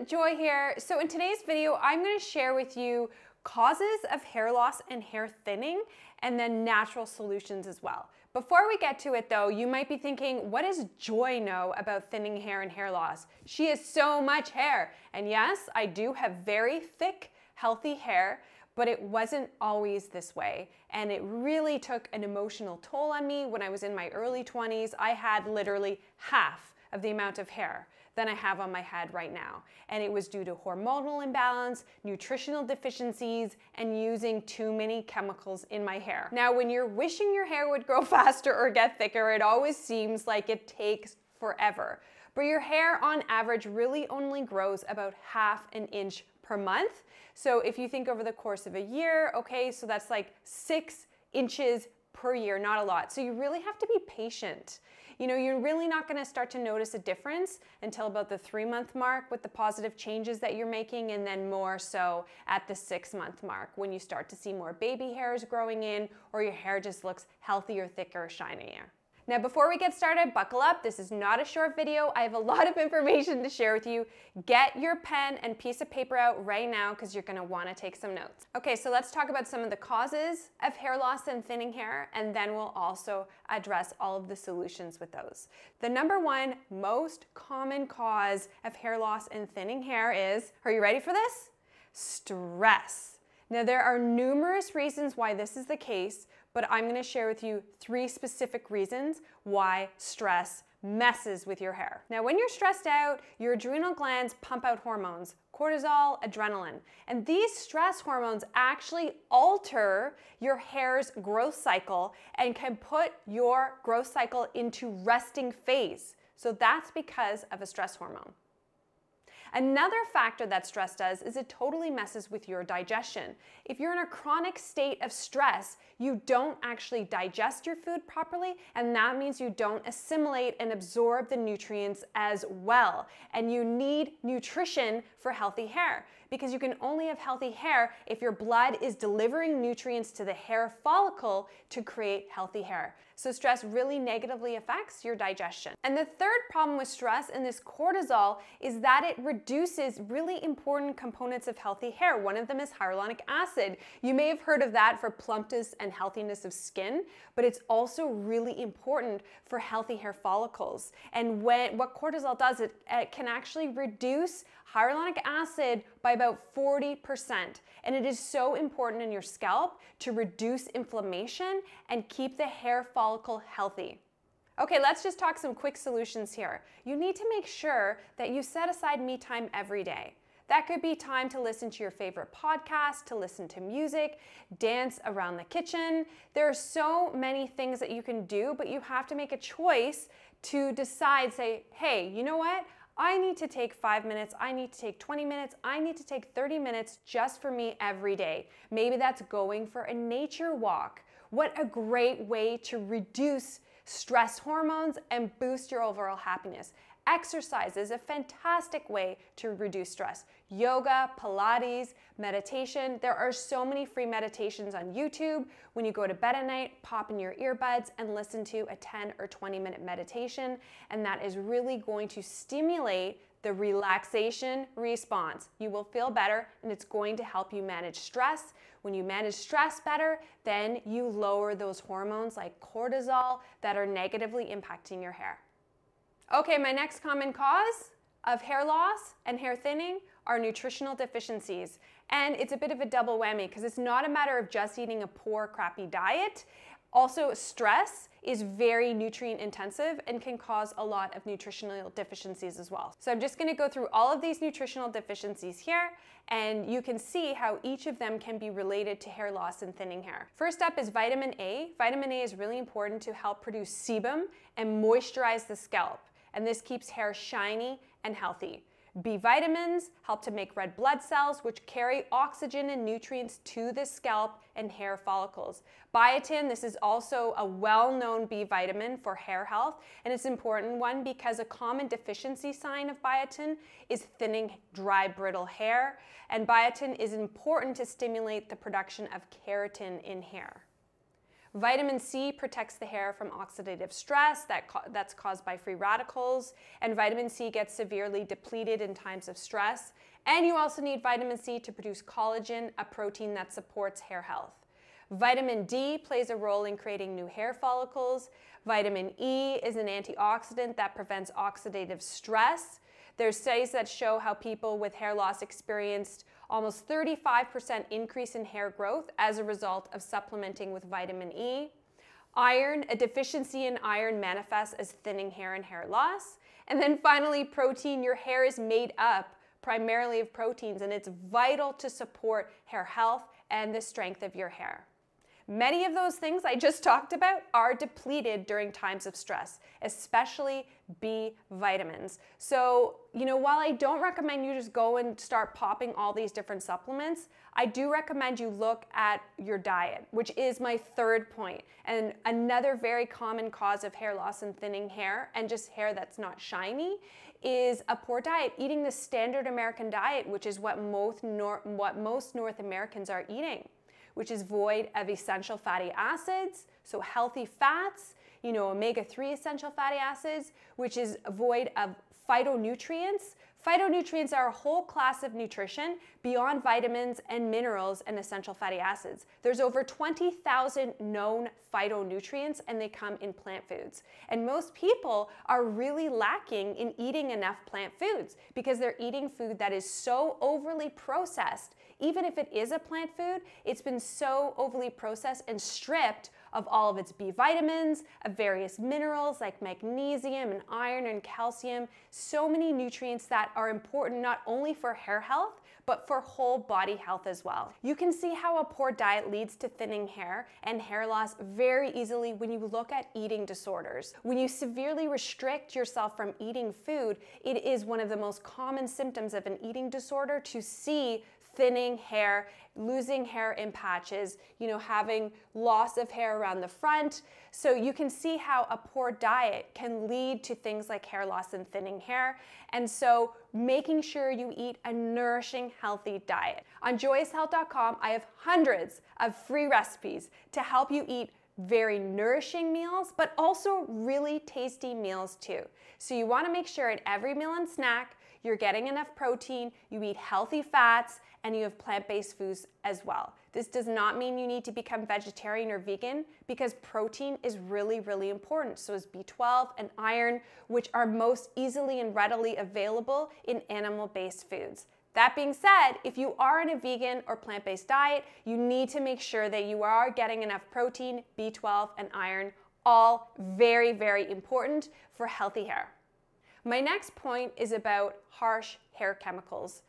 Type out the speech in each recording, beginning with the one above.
everyone, Joy here. So in today's video, I'm going to share with you causes of hair loss and hair thinning, and then natural solutions as well. Before we get to it though, you might be thinking, what does Joy know about thinning hair and hair loss? She has so much hair. And yes, I do have very thick, healthy hair, but it wasn't always this way. And it really took an emotional toll on me when I was in my early 20s. I had literally half of the amount of hair than I have on my head right now. And it was due to hormonal imbalance, nutritional deficiencies, and using too many chemicals in my hair. Now, when you're wishing your hair would grow faster or get thicker, it always seems like it takes forever. But your hair on average really only grows about half an inch per month. So if you think over the course of a year, okay, so that's like 6 inches per year, not a lot. So you really have to be patient. You know, you're really not going to start to notice a difference until about the 3-month mark with the positive changes that you're making, and then more so at the 6-month mark when you start to see more baby hairs growing in, or your hair just looks healthier, thicker, shinier. Now, before we get started, buckle up. This is not a short video. I have a lot of information to share with you. Get your pen and piece of paper out right now because you're going to want to take some notes. Okay, so let's talk about some of the causes of hair loss and thinning hair, and then we'll also address all of the solutions with those. The number one most common cause of hair loss and thinning hair is, are you ready for this? Stress. Now, there are numerous reasons why this is the case, but I'm going to share with you 3 specific reasons why stress messes with your hair. Now, when you're stressed out, your adrenal glands pump out hormones, cortisol, adrenaline, and these stress hormones actually alter your hair's growth cycle and can put your growth cycle into resting phase. So that's because of a stress hormone. Another factor that stress does is it totally messes with your digestion. If you're in a chronic state of stress, you don't actually digest your food properly, and that means you don't assimilate and absorb the nutrients as well. And you need nutrition for healthy hair, because you can only have healthy hair if your blood is delivering nutrients to the hair follicle to create healthy hair. So stress really negatively affects your digestion. And the third problem with stress and this cortisol is that it reduces really important components of healthy hair. One of them is hyaluronic acid. You may have heard of that for plumpness and healthiness of skin, but it's also really important for healthy hair follicles. And what cortisol does, it can actually reduce hyaluronic acid by about 40%. And it is so important in your scalp to reduce inflammation and keep the hair follicle healthy. Okay, let's just talk some quick solutions here. You need to make sure that you set aside me time every day. That could be time to listen to your favorite podcast, to listen to music, dance around the kitchen. There are so many things that you can do, but you have to make a choice to decide, say, hey, you know what? I need to take 5 minutes, I need to take 20 minutes, I need to take 30 minutes just for me every day. Maybe that's going for a nature walk. What a great way to reduce stress hormones and boost your overall happiness. Exercise is a fantastic way to reduce stress. Yoga, Pilates, meditation. There are so many free meditations on YouTube. When you go to bed at night, pop in your earbuds and listen to a 10 or 20-minute meditation, and that is really going to stimulate the relaxation response. You will feel better, and it's going to help you manage stress. When you manage stress better, then you lower those hormones like cortisol that are negatively impacting your hair. Okay, my next common cause of hair loss and hair thinning are nutritional deficiencies. And it's a bit of a double whammy because it's not a matter of just eating a poor, crappy diet. Also, stress is very nutrient intensive and can cause a lot of nutritional deficiencies as well. So I'm just going to go through all of these nutritional deficiencies here, and you can see how each of them can be related to hair loss and thinning hair. First up is vitamin A. Vitamin A is really important to help produce sebum and moisturize the scalp, and this keeps hair shiny and healthy. B vitamins help to make red blood cells, which carry oxygen and nutrients to the scalp and hair follicles. Biotin, this is also a well-known B vitamin for hair health, and it's an important one because a common deficiency sign of biotin is thinning, dry, brittle hair, and biotin is important to stimulate the production of keratin in hair. Vitamin C protects the hair from oxidative stress that's caused by free radicals, and vitamin C gets severely depleted in times of stress. And you also need vitamin C to produce collagen, a protein that supports hair health. Vitamin D plays a role in creating new hair follicles. Vitamin E is an antioxidant that prevents oxidative stress. There's studies that show how people with hair loss experienced almost 35% increase in hair growth as a result of supplementing with vitamin E. Iron, a deficiency in iron manifests as thinning hair and hair loss. And then finally, protein. Your hair is made up primarily of proteins, and it's vital to support hair health and the strength of your hair. Many of those things I just talked about are depleted during times of stress, especially B vitamins. So, while I don't recommend you just go and start popping all these different supplements, I do recommend you look at your diet, which is my third point, and another very common cause of hair loss and thinning hair, and just hair that's not shiny, is a poor diet, eating the standard American diet, which is what most North Americans are eating, which is void of essential fatty acids, so healthy fats, omega-3 essential fatty acids, which is void of phytonutrients. Phytonutrients are a whole class of nutrition beyond vitamins and minerals and essential fatty acids. There's over 20,000 known phytonutrients, and they come in plant foods. And most people are really lacking in eating enough plant foods because they're eating food that is so overly processed. Even if it is a plant food, it's been so overly processed and stripped of all of its B vitamins, of various minerals like magnesium and iron and calcium, so many nutrients that are important not only for hair health, but for whole body health as well. You can see how a poor diet leads to thinning hair and hair loss very easily when you look at eating disorders. When you severely restrict yourself from eating food, it is one of the most common symptoms of an eating disorder to see thinning hair, losing hair in patches, having loss of hair around the front. So you can see how a poor diet can lead to things like hair loss and thinning hair. And so making sure you eat a nourishing, healthy diet. On joyoushealth.com, I have hundreds of free recipes to help you eat very nourishing meals, but also really tasty meals too. So you want to make sure at every meal and snack, you're getting enough protein, you eat healthy fats, and you have plant-based foods as well. This does not mean you need to become vegetarian or vegan, because protein is really, really important. So is B12 and iron, which are most easily and readily available in animal-based foods. That being said, if you are on a vegan or plant-based diet, you need to make sure that you are getting enough protein, B12, and iron, all very, very important for healthy hair. My next point is about harsh hair chemicals.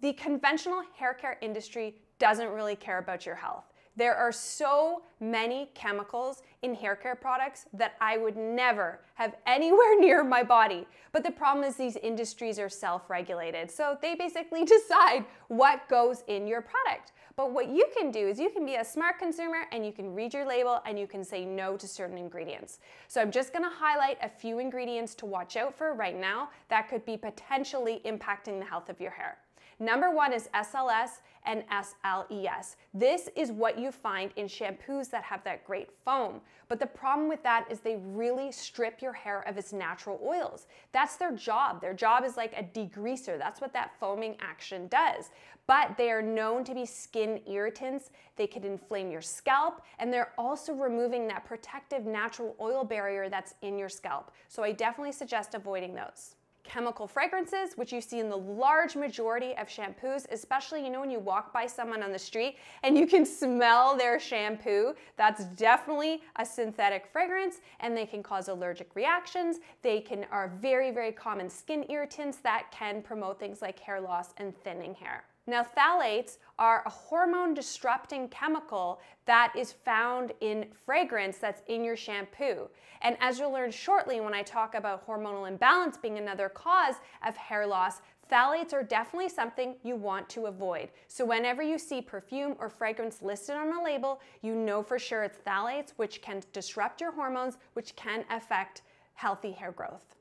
The conventional hair care industry doesn't really care about your health. There are so many chemicals in hair care products that I would never have anywhere near my body. But the problem is these industries are self-regulated. So they basically decide what goes in your product. But what you can do is you can be a smart consumer and you can read your label and you can say no to certain ingredients. So I'm just gonna highlight a few ingredients to watch out for right now that could be potentially impacting the health of your hair. Number one is SLS and SLES. This is what you find in shampoos that have that great foam. But the problem with that is they really strip your hair of its natural oils. That's their job. Their job is like a degreaser. That's what that foaming action does. But they are known to be skin irritants. They could inflame your scalp, and they're also removing that protective natural oil barrier that's in your scalp. So I definitely suggest avoiding those. Chemical fragrances, which you see in the large majority of shampoos, especially when you walk by someone on the street and you can smell their shampoo. That's definitely a synthetic fragrance, and they can cause allergic reactions. They are very, very common skin irritants that can promote things like hair loss and thinning hair. Now, phthalates are a hormone-disrupting chemical that is found in fragrance that's in your shampoo. And as you'll learn shortly when I talk about hormonal imbalance being another cause of hair loss, phthalates are definitely something you want to avoid. So whenever you see perfume or fragrance listed on a label, you know for sure it's phthalates, which can disrupt your hormones, which can affect healthy hair growth.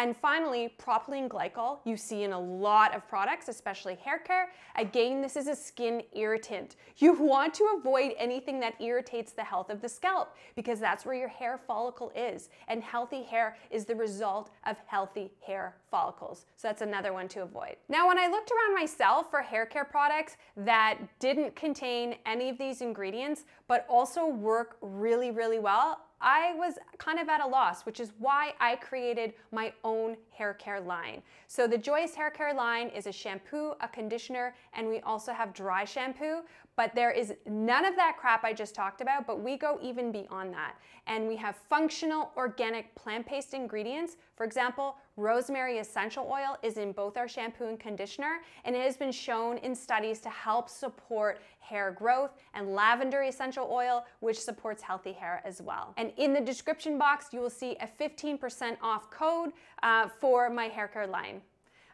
And finally, propylene glycol you see in a lot of products, especially hair care. Again, this is a skin irritant. You want to avoid anything that irritates the health of the scalp because that's where your hair follicle is. And healthy hair is the result of healthy hair follicles. So that's another one to avoid. Now, when I looked around myself for hair care products that didn't contain any of these ingredients, but also work really, really well, I was kind of at a loss, which is why I created my own hair care line. So the Joyous Hair Care line is a shampoo, a conditioner, and we also have dry shampoo, but there is none of that crap I just talked about, but we go even beyond that. And we have functional organic plant-based ingredients. For example, rosemary essential oil is in both our shampoo and conditioner, and it has been shown in studies to help support hair growth, and lavender essential oil, which supports healthy hair as well. And in the description box, you will see a 15% off code for my hair care line.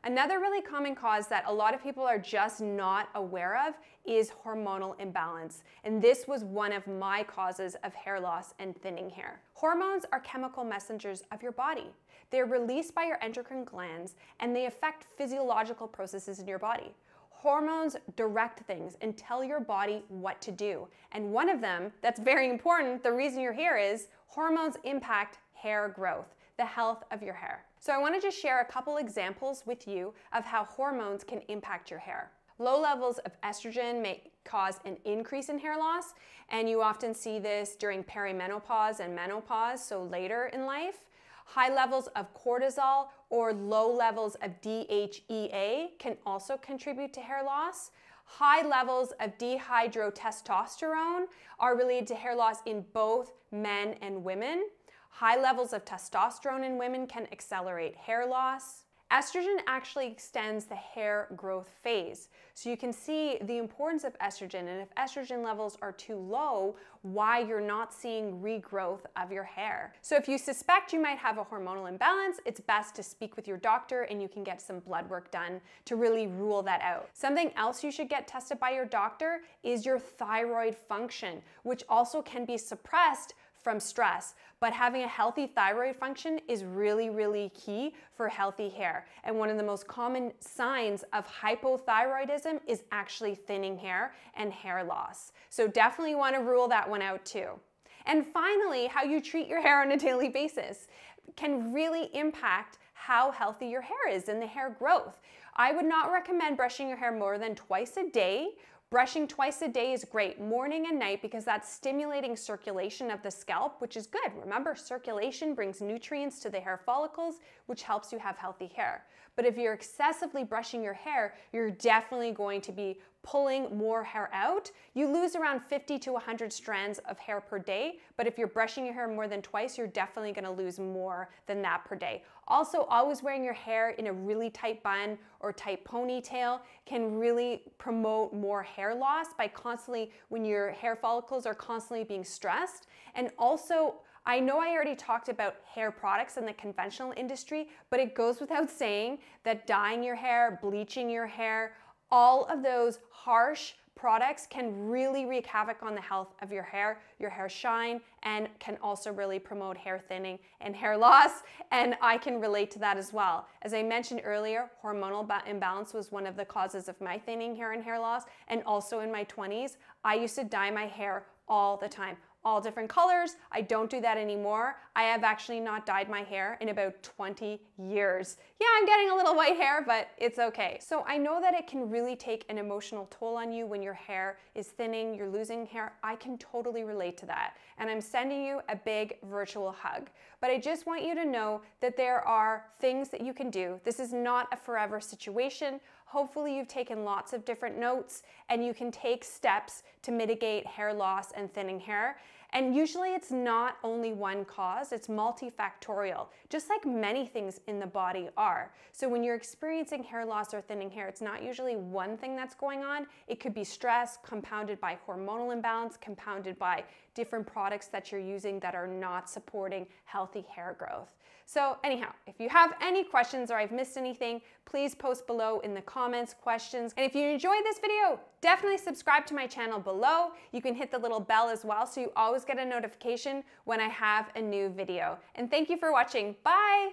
Another really common cause that a lot of people are just not aware of is hormonal imbalance. And this was one of my causes of hair loss and thinning hair. Hormones are chemical messengers of your body. They're released by your endocrine glands and they affect physiological processes in your body. Hormones direct things and tell your body what to do. And one of them, that's very important, the reason you're here is hormones impact hair growth, the health of your hair. So I wanted to share a couple examples with you of how hormones can impact your hair. Low levels of estrogen may cause an increase in hair loss, and you often see this during perimenopause and menopause, so later in life. High levels of cortisol or low levels of DHEA can also contribute to hair loss. High levels of dehydrotestosterone are related to hair loss in both men and women. High levels of testosterone in women can accelerate hair loss. Estrogen actually extends the hair growth phase. So you can see the importance of estrogen, and if estrogen levels are too low, why you're not seeing regrowth of your hair. So if you suspect you might have a hormonal imbalance, it's best to speak with your doctor and you can get some blood work done to really rule that out. Something else you should get tested by your doctor is your thyroid function, which also can be suppressed from stress, but having a healthy thyroid function is really, really key for healthy hair. And one of the most common signs of hypothyroidism is actually thinning hair and hair loss. So definitely you want to rule that one out too. And finally, how you treat your hair on a daily basis can really impact how healthy your hair is and the hair growth. I would not recommend brushing your hair more than twice a day. Brushing twice a day is great, morning and night, because that's stimulating circulation of the scalp, which is good. Remember, circulation brings nutrients to the hair follicles, which helps you have healthy hair. But if you're excessively brushing your hair, you're definitely going to be pulling more hair out. You lose around 50 to 100 strands of hair per day, but if you're brushing your hair more than twice, you're definitely gonna lose more than that per day. Also, always wearing your hair in a really tight bun or tight ponytail can really promote more hair loss by constantly, when your hair follicles are constantly being stressed. And also, I know I already talked about hair products in the conventional industry, but it goes without saying that dyeing your hair, bleaching your hair, all of those harsh products can really wreak havoc on the health of your hair shine, and can also really promote hair thinning and hair loss. And I can relate to that as well. As I mentioned earlier, hormonal imbalance was one of the causes of my thinning hair and hair loss. And also in my 20s, I used to dye my hair all the time, all different colors. I don't do that anymore. I have actually not dyed my hair in about 20 years. Yeah, I'm getting a little white hair, but it's okay. So I know that it can really take an emotional toll on you when your hair is thinning, you're losing hair. I can totally relate to that. And I'm sending you a big virtual hug. But I just want you to know that there are things that you can do. This is not a forever situation. Hopefully you've taken lots of different notes and you can take steps to mitigate hair loss and thinning hair. And usually it's not only one cause, it's multifactorial, just like many things in the body are. So when you're experiencing hair loss or thinning hair, it's not usually one thing that's going on. It could be stress compounded by hormonal imbalance, compounded by different products that you're using that are not supporting healthy hair growth. So anyhow, if you have any questions or I've missed anything, please post below in the comments, questions. And if you enjoyed this video, definitely subscribe to my channel below. You can hit the little bell as well so you always get a notification when I have a new video. And thank you for watching. Bye.